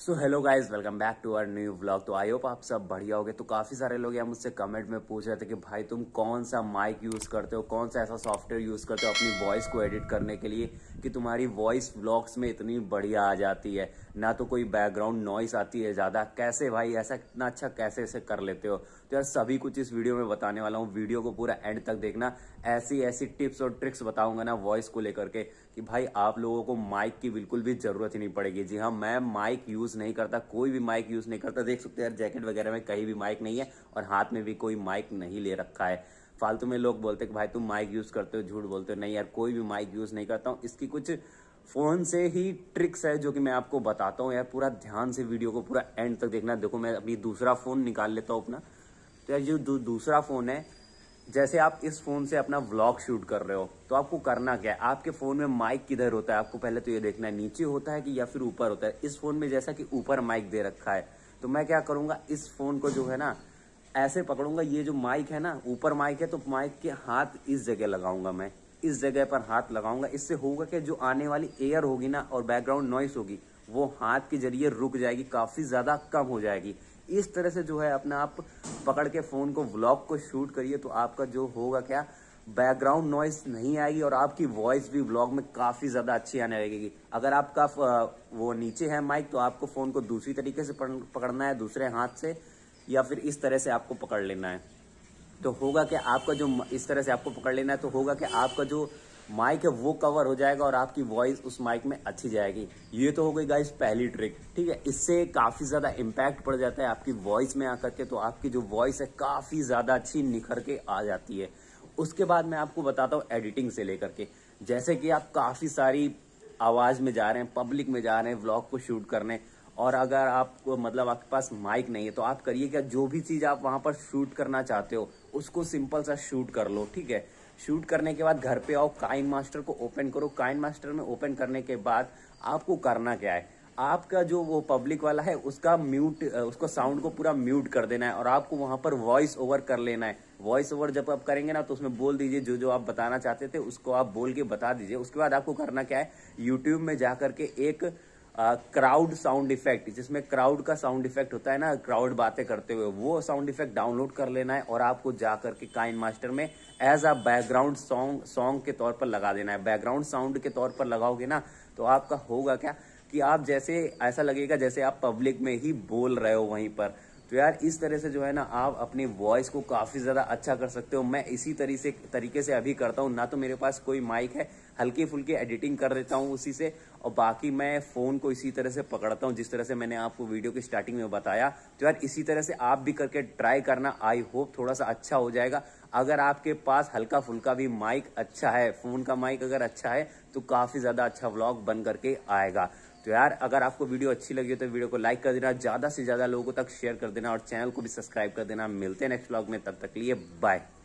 So hello guys, welcome back to our new vlog. तो I hope आप सब बढ़िया होगे। तो काफ़ी सारे लोग यहाँ मुझसे कमेंट में पूछ रहे थे कि भाई तुम कौन सा माइक यूज़ करते हो, कौन सा ऐसा सॉफ्टवेयर यूज़ करते हो अपनी वॉइस को एडिट करने के लिए कि तुम्हारी वॉइस व्लॉग्स में इतनी बढ़िया आ जाती है, ना तो कोई बैकग्राउंड नॉइस आती है ज़्यादा। कैसे भाई ऐसा इतना अच्छा कैसे ऐसे कर लेते हो? तो यार सभी कुछ इस वीडियो में बताने वाला हूँ। वीडियो को पूरा एंड तक देखना, ऐसी ऐसी टिप्स और ट्रिक्स बताऊँगा ना वॉइस को लेकर के कि भाई आप लोगों को माइक की बिल्कुल भी ज़रूरत ही नहीं पड़ेगी। जी हाँ, मैं माइक यूज़ नहीं करता, कोई भी माइक यूज़ नहीं करता। देख सकते हैं यार जैकेट वगैरह में कहीं भी माइक नहीं है और हाथ में भी कोई माइक नहीं ले रखा है। फालतू में लोग बोलते हैं कि भाई तुम माइक यूज़ करते हो, झूठ बोलते हो। नहीं यार, कोई भी माइक यूज़ नहीं करता हूँ। इसकी कुछ फ़ोन से ही ट्रिक्स है जो कि मैं आपको बताता हूँ। यार पूरा ध्यान से वीडियो को पूरा एंड तक देखना। देखो मैं अपनी दूसरा फ़ोन निकाल लेता हूँ अपना। तो यार जो दूसरा फ़ोन है, जैसे आप इस फ़ोन से अपना व्लॉग शूट कर रहे हो तो आपको करना क्या है, आपके फ़ोन में माइक किधर होता है आपको पहले तो ये देखना है, नीचे होता है कि या फिर ऊपर होता है। इस फ़ोन में जैसा कि ऊपर माइक दे रखा है, तो मैं क्या करूँगा, इस फ़ोन को जो है ना ऐसे पकड़ूंगा। ये जो माइक है ना, ऊपर माइक है तो माइक के हाथ इस जगह लगाऊंगा, मैं इस जगह पर हाथ लगाऊंगा। इससे होगा कि जो आने वाली एयर होगी ना और बैकग्राउंड नॉइस होगी वो हाथ के जरिए रुक जाएगी, काफ़ी ज़्यादा कम हो जाएगी। इस तरह से जो है अपना आप पकड़ के फ़ोन को व्लॉग को शूट करिए, तो आपका जो होगा क्या, बैकग्राउंड नॉइस नहीं आएगी और आपकी वॉइस भी व्लॉग में काफ़ी ज़्यादा अच्छी आने लगेगी। अगर आपका वो नीचे है माइक, तो आपको फ़ोन को दूसरी तरीके से पकड़ना है, दूसरे हाथ से या फिर इस तरह से आपको पकड़ लेना है। तो होगा कि आपका जो इस तरह से आपको पकड़ लेना है, तो होगा कि आपका जो माइक है वो कवर हो जाएगा और आपकी वॉइस उस माइक में अच्छी जाएगी। ये तो हो गई गाइस पहली ट्रिक, ठीक है। इससे काफ़ी ज़्यादा इम्पैक्ट पड़ जाता है आपकी वॉइस में आकर के, तो आपकी जो वॉइस है काफ़ी ज़्यादा अच्छी निखर के आ जाती है। उसके बाद मैं आपको बताता हूँ एडिटिंग से लेकर के, जैसे कि आप काफ़ी सारी आवाज़ में जा रहे हैं, पब्लिक में जा रहे हैं व्लॉग को शूट करने, और अगर आपको मतलब आपके पास माइक नहीं है तो आप करिए क्या, जो भी चीज़ आप वहाँ पर शूट करना चाहते हो उसको सिंपल सा शूट कर लो, ठीक है। शूट करने के बाद घर पे आओ, काइन मास्टर को ओपन करो। काइन मास्टर में ओपन करने के बाद आपको करना क्या है, आपका जो वो पब्लिक वाला है उसका म्यूट, उसको साउंड को पूरा म्यूट कर देना है और आपको वहाँ पर वॉइस ओवर कर लेना है। वॉइस ओवर जब आप करेंगे ना तो उसमें बोल दीजिए जो जो आप बताना चाहते थे उसको आप बोल के बता दीजिए। उसके बाद आपको करना क्या है, यूट्यूब में जा करके एक क्राउड साउंड इफेक्ट, जिसमें क्राउड का साउंड इफेक्ट होता है ना, क्राउड बातें करते हुए, वो साउंड इफेक्ट डाउनलोड कर लेना है और आपको जा करके काइन मास्टर में एज अ बैकग्राउंड सॉन्ग के तौर पर लगा देना है। बैकग्राउंड साउंड के तौर पर लगाओगे ना तो आपका होगा क्या कि आप जैसे ऐसा लगेगा जैसे आप पब्लिक में ही बोल रहे हो वहीं पर। तो यार इस तरह से जो है ना आप अपनी वॉइस को काफ़ी ज़्यादा अच्छा कर सकते हो। मैं इसी तरीके से अभी करता हूँ, ना तो मेरे पास कोई माइक है, हल्की फुल्की एडिटिंग कर देता हूँ उसी से, और बाकी मैं फ़ोन को इसी तरह से पकड़ता हूँ जिस तरह से मैंने आपको वीडियो की स्टार्टिंग में बताया। तो यार इसी तरह से आप भी करके ट्राई करना, आई होप थोड़ा सा अच्छा हो जाएगा। अगर आपके पास हल्का फुल्का भी माइक अच्छा है, फ़ोन का माइक अगर अच्छा है तो काफ़ी ज़्यादा अच्छा व्लॉग बन करके आएगा। तो यार अगर आपको वीडियो अच्छी लगी हो तो वीडियो को लाइक कर देना, ज़्यादा से ज़्यादा लोगों तक शेयर कर देना और चैनल को भी सब्सक्राइब कर देना। मिलते हैं नेक्स्ट व्लॉग में, तब तक के लिए बाय।